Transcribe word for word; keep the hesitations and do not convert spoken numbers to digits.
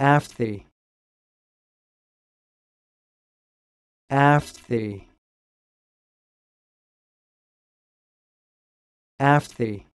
aphthae, aphthae, aphthae.